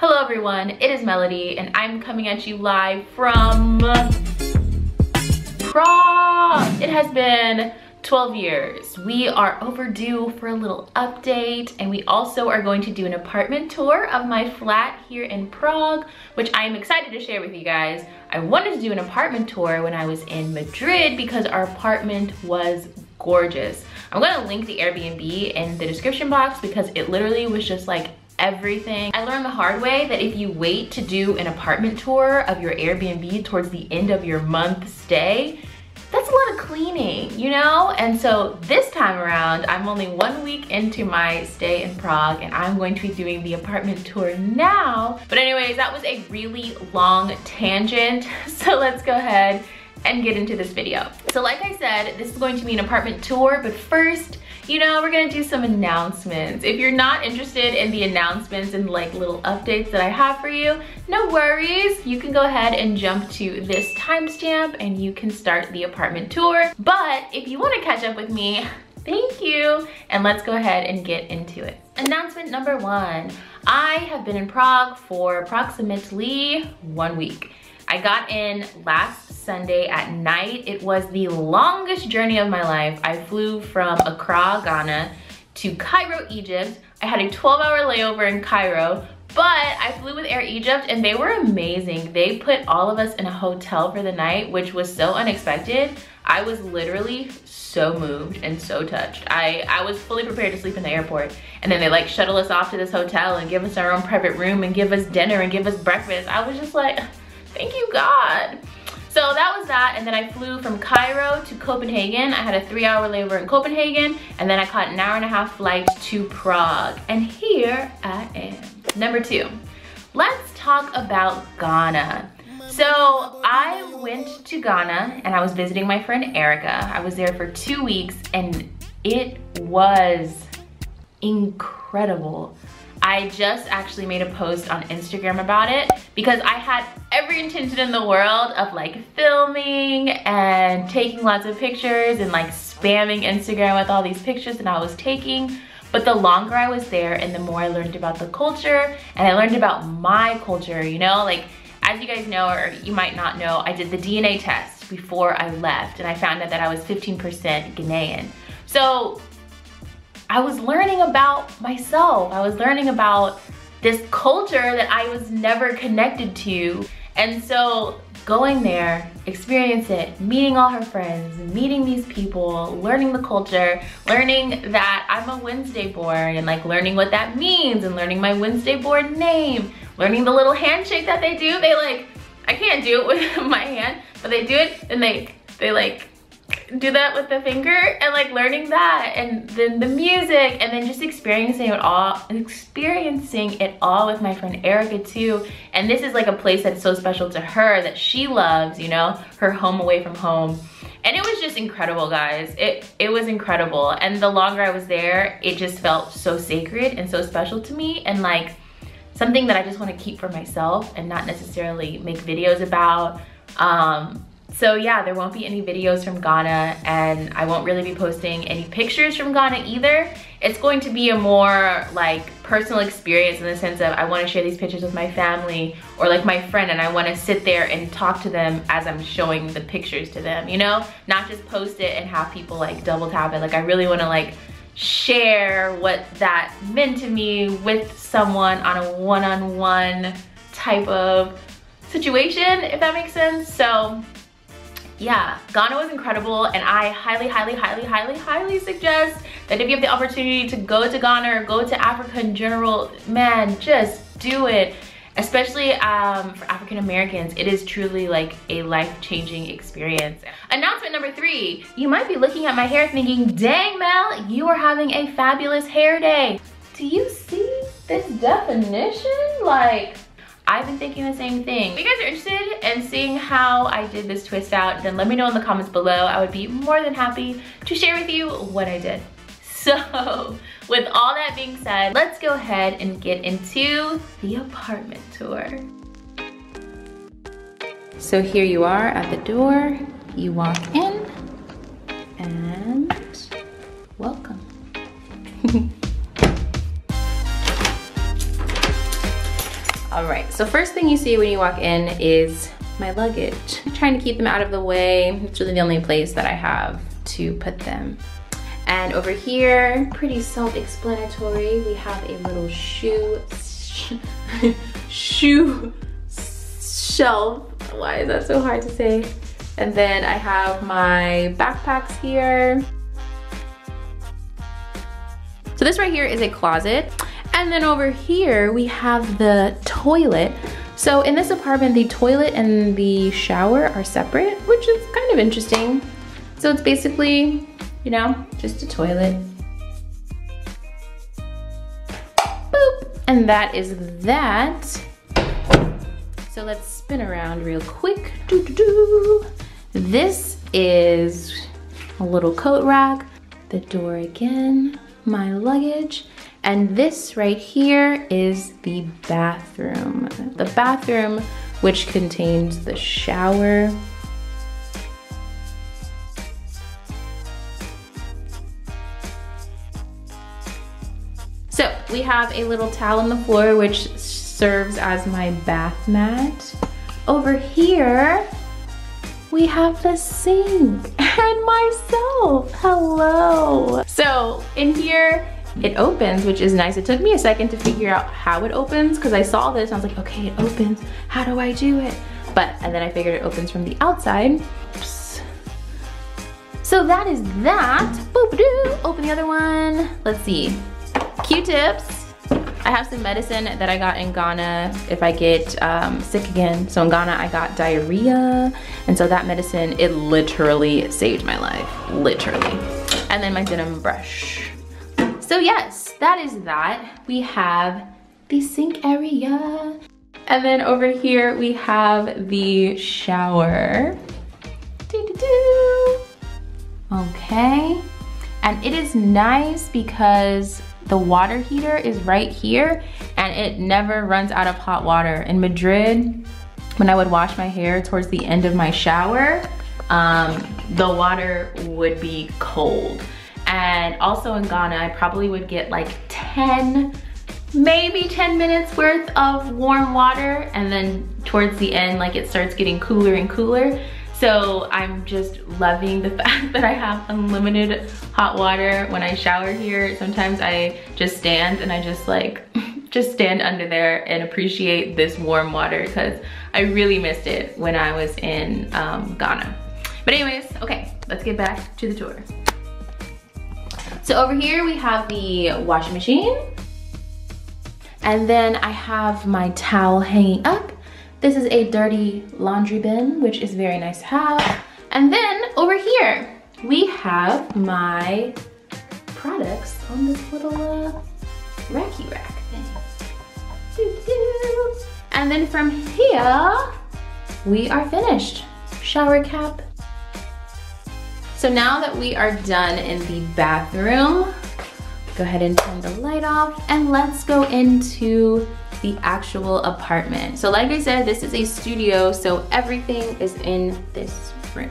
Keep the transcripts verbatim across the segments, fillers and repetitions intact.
Hello everyone, it is Melody and I'm coming at you live from Prague. It has been twelve years. We are overdue for a little update, and we also are going to do an apartment tour of my flat here in Prague, which I'm excited to share with you guys. I wanted to do an apartment tour when I was in Madrid because our apartment was gorgeous. I'm gonna link the Airbnb in the description box because it literally was just like everything. I learned the hard way that if you wait to do an apartment tour of your Airbnb towards the end of your month stay, that's a lot of cleaning, you know? And so this time around, I'm only one week into my stay in Prague and I'm going to be doing the apartment tour now. But anyways, that was a really long tangent. So let's go ahead and get into this video. So like I said, this is going to be an apartment tour, but first, you know, we're gonna do some announcements. If you're not interested in the announcements and like little updates that I have for you, no worries. You can go ahead and jump to this timestamp and you can start the apartment tour. But if you wanna catch up with me, thank you. And let's go ahead and get into it. Announcement number one. I have been in Prague for approximately one week. I got in last Sunday at night. It was the longest journey of my life. I flew from Accra, Ghana to Cairo, Egypt. I had a twelve hour layover in Cairo, but I flew with Air Egypt and they were amazing. They put all of us in a hotel for the night, which was so unexpected. I was literally so moved and so touched. I, I was fully prepared to sleep in the airport. And then they like shuttle us off to this hotel and give us our own private room and give us dinner and give us breakfast. I was just like, thank you, God. So that was that, and then I flew from Cairo to Copenhagen. I had a three hour layover in Copenhagen, and then I caught an hour and a half flight to Prague. And here I am. Number two, let's talk about Ghana. So I went to Ghana and I was visiting my friend Erica. I was there for two weeks and it was incredible. I just actually made a post on Instagram about it because I had every intention in the world of like filming and taking lots of pictures and like spamming Instagram with all these pictures that I was taking. But the longer I was there and the more I learned about the culture, and I learned about my culture, you know, like as you guys know, or you might not know, I did the D N A test before I left and I found out that I was fifteen percent Ghanaian. So I was learning about myself. I was learning about this culture that I was never connected to. And so going there, experience it, meeting all her friends, meeting these people, learning the culture, learning that I'm a Wednesday born and like learning what that means and learning my Wednesday born name, learning the little handshake that they do. They like, I can't do it with my hand, but they do it and they, they like, do that with the finger, and like learning that, and then the music, and then just experiencing it all experiencing it all with my friend Erica too. And this is like a place that's so special to her that she loves, you know, her home away from home. And it was just incredible, guys. It it was incredible, and the longer I was there, it just felt so sacred and so special to me, and like something that I just want to keep for myself and not necessarily make videos about. um So yeah, there won't be any videos from Ghana, and I won't really be posting any pictures from Ghana either. It's going to be a more like personal experience in the sense of I want to share these pictures with my family or like my friend, and I want to sit there and talk to them as I'm showing the pictures to them, you know? Not just post it and have people like double tap it. Like I really want to like share what that meant to me with someone on a one-on-one type of situation, if that makes sense. So yeah, Ghana was incredible, and I highly, highly, highly, highly, highly suggest that if you have the opportunity to go to Ghana or go to Africa in general, man, just do it. Especially um, for African Americans, it is truly like a life-changing experience. Announcement number three, you might be looking at my hair thinking, dang Mel, you are having a fabulous hair day. Do you see this definition? Like, I've been thinking the same thing. If you guys are interested in seeing how I did this twist out, then let me know in the comments below. I would be more than happy to share with you what I did. So with all that being said, let's go ahead and get into the apartment tour. So here you are at the door. You walk in and welcome. All right, so first thing you see when you walk in is my luggage. I'm trying to keep them out of the way. It's really the only place that I have to put them. And over here, pretty self-explanatory. We have a little shoe, sh shoe shelf. Why is that so hard to say? And then I have my backpacks here. So this right here is a closet. And then over here, we have the toilet. So in this apartment, the toilet and the shower are separate, which is kind of interesting. So it's basically, you know, just a toilet. Boop! And that is that. So let's spin around real quick. Doo, doo, doo. This is a little coat rack. The door again, my luggage. And this right here is the bathroom. The bathroom, which contains the shower. So we have a little towel on the floor, which serves as my bath mat. Over here, we have the sink and myself. Hello. So in here, it opens, which is nice. It took me a second to figure out how it opens because I saw this and I was like, okay, it opens. How do I do it? But, and then I figured it opens from the outside. Oops. So that is that. Boop-a-doo. Open the other one. Let's see. Q-tips. I have some medicine that I got in Ghana if I get um, sick again. So in Ghana, I got diarrhea. And so that medicine, it literally saved my life. Literally. And then my denim brush. So yes, that is that. We have the sink area. And then over here, we have the shower. Doo, doo, doo. Okay. And it is nice because the water heater is right here and it never runs out of hot water. In Madrid, when I would wash my hair towards the end of my shower, um, the water would be cold. And also in Ghana, I probably would get like ten, maybe ten minutes worth of warm water. And then towards the end, like it starts getting cooler and cooler. So I'm just loving the fact that I have unlimited hot water when I shower here. Sometimes I just stand and I just like, just stand under there and appreciate this warm water because I really missed it when I was in um, Ghana. But anyways, okay, let's get back to the tour. So over here we have the washing machine. And then I have my towel hanging up. This is a dirty laundry bin, which is very nice to have. And then over here, we have my products on this little uh, racky rack thing. Doo -doo. And then from here, we are finished. Shower cap. So now that we are done in the bathroom, go ahead and turn the light off and let's go into the actual apartment. So like I said, this is a studio, so everything is in this room.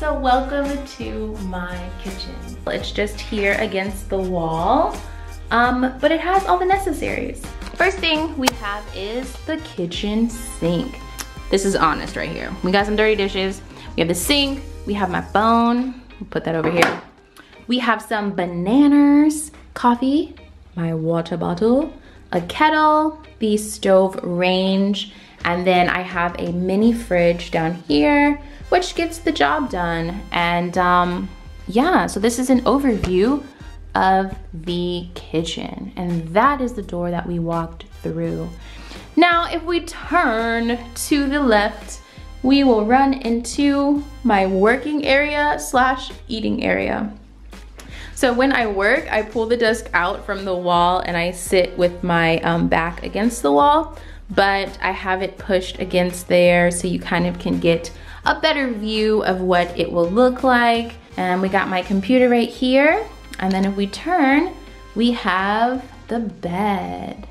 So welcome to my kitchen. It's just here against the wall, um, but it has all the necessaries. First thing we have is the kitchen sink. This is honest right here. We got some dirty dishes. We have the sink. We have my phone. We'll put that over here. We have some bananas, coffee, my water bottle, a kettle, the stove range, and then I have a mini fridge down here, which gets the job done. And um, yeah, so this is an overview of the kitchen. And that is the door that we walked through. Now, if we turn to the left, we will run into my working area slash eating area. So when I work, I pull the desk out from the wall and I sit with my um, back against the wall, but I have it pushed against there so you kind of can get a better view of what it will look like. And we got my computer right here. And then if we turn, we have the bed.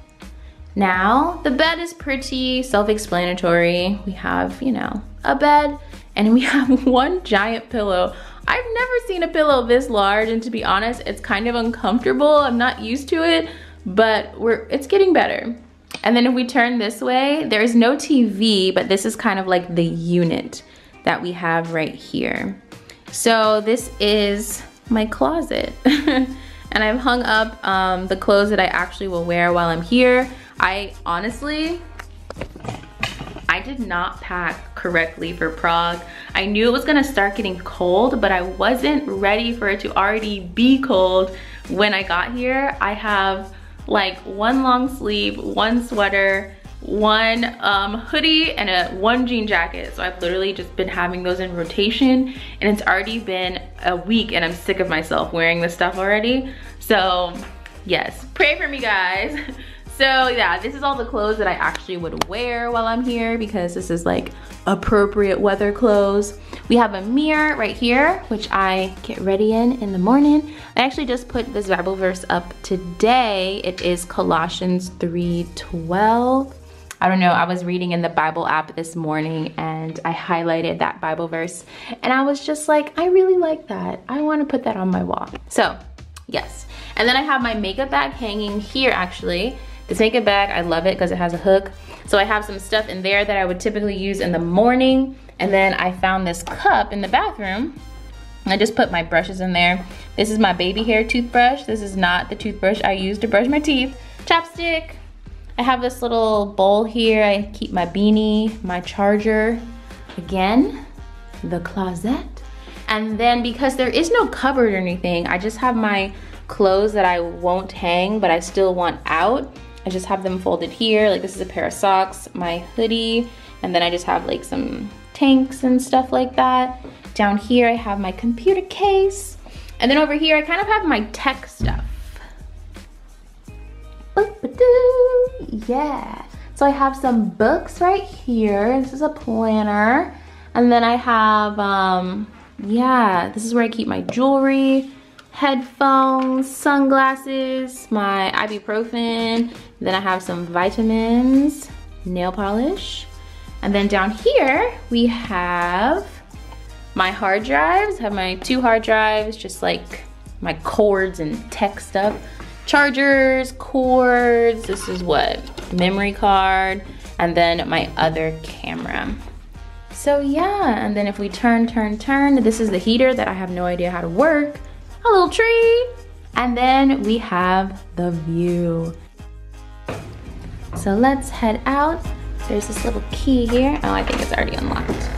Now, the bed is pretty self-explanatory. We have, you know, a bed and we have one giant pillow. I've never seen a pillow this large, and to be honest, it's kind of uncomfortable. I'm not used to it, but we're it's getting better. And then if we turn this way, there is no T V, but this is kind of like the unit that we have right here. So this is my closet. And I've hung up um, the clothes that I actually will wear while I'm here. I honestly, I did not pack correctly for Prague. I knew it was gonna start getting cold, but I wasn't ready for it to already be cold when I got here. I have like one long sleeve, one sweater, one um, hoodie, and a one jean jacket. So I've literally just been having those in rotation, and it's already been a week and I'm sick of myself wearing this stuff already. So yes, pray for me, guys. So yeah, this is all the clothes that I actually would wear while I'm here, because this is like appropriate weather clothes. We have a mirror right here, which I get ready in in the morning. I actually just put this Bible verse up today. It is Colossians three twelve. I don't know, I was reading in the Bible app this morning and I highlighted that Bible verse, and I was just like, I really like that. I want to put that on my wall. So yes. And then I have my makeup bag hanging here actually. This makeup bag, I love it because it has a hook. So I have some stuff in there that I would typically use in the morning. And then I found this cup in the bathroom. I just put my brushes in there. This is my baby hair toothbrush. This is not the toothbrush I use to brush my teeth. Chapstick. I have this little bowl here. I keep my beanie, my charger. Again, the closet. And then because there is no cupboard or anything, I just have my clothes that I won't hang, but I still want out. I just have them folded here. Like this is a pair of socks, my hoodie, and then I just have like some tanks and stuff like that. Down here I have my computer case. And then over here I kind of have my tech stuff. Yeah. So I have some books right here. This is a planner. And then I have, um, yeah, this is where I keep my jewelry, headphones, sunglasses, my ibuprofen. Then I have some vitamins, nail polish. And then down here we have my hard drives. I have my two hard drives, just like my cords and tech stuff. Chargers, cords, this is what? Memory card, and then my other camera. So yeah, and then if we turn, turn, turn, this is the heater that I have no idea how to work. A little tree, and then we have the view. So let's head out. There's this little key here. Oh, I think it's already unlocked.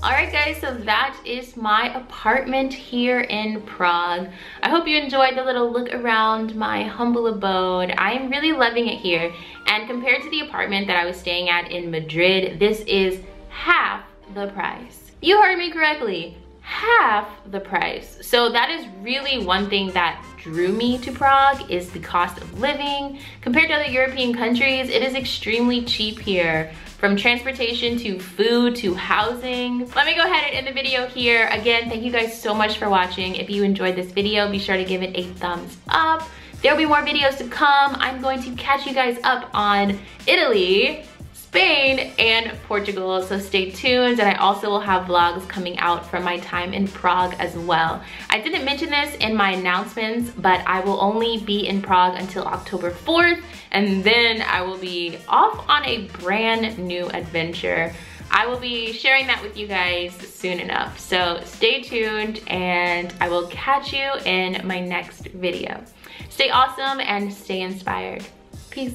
Alright guys, so that is my apartment here in Prague. I hope you enjoyed the little look around my humble abode. I am really loving it here, and compared to the apartment that I was staying at in Madrid, this is half the price. You heard me correctly, half the price. So that is really one thing that drew me to Prague, is the cost of living. Compared to other European countries, it is extremely cheap here. From transportation to food to housing. Let me go ahead and end the video here. Again, thank you guys so much for watching. If you enjoyed this video, be sure to give it a thumbs up. There'll be more videos to come. I'm going to catch you guys up on Italy, Spain, and Portugal, so stay tuned. And I also will have vlogs coming out from my time in Prague as well. I didn't mention this in my announcements, but I will only be in Prague until October fourth, and then I will be off on a brand new adventure. I will be sharing that with you guys soon enough, so stay tuned, and I will catch you in my next video. Stay awesome and stay inspired. Peace.